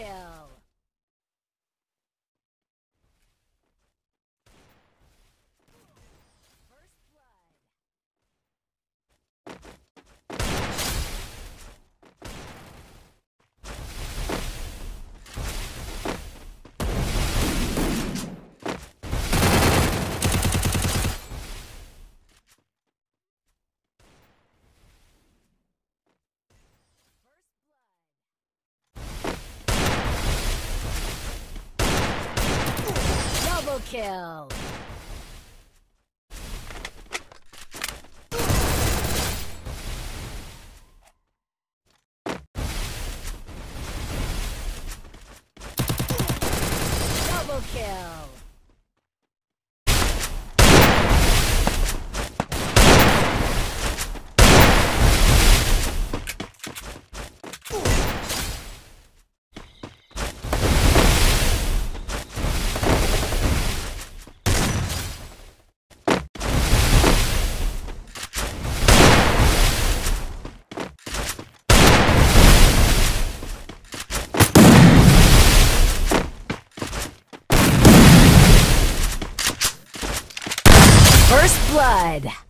kill. Kill. Double kill. Blood.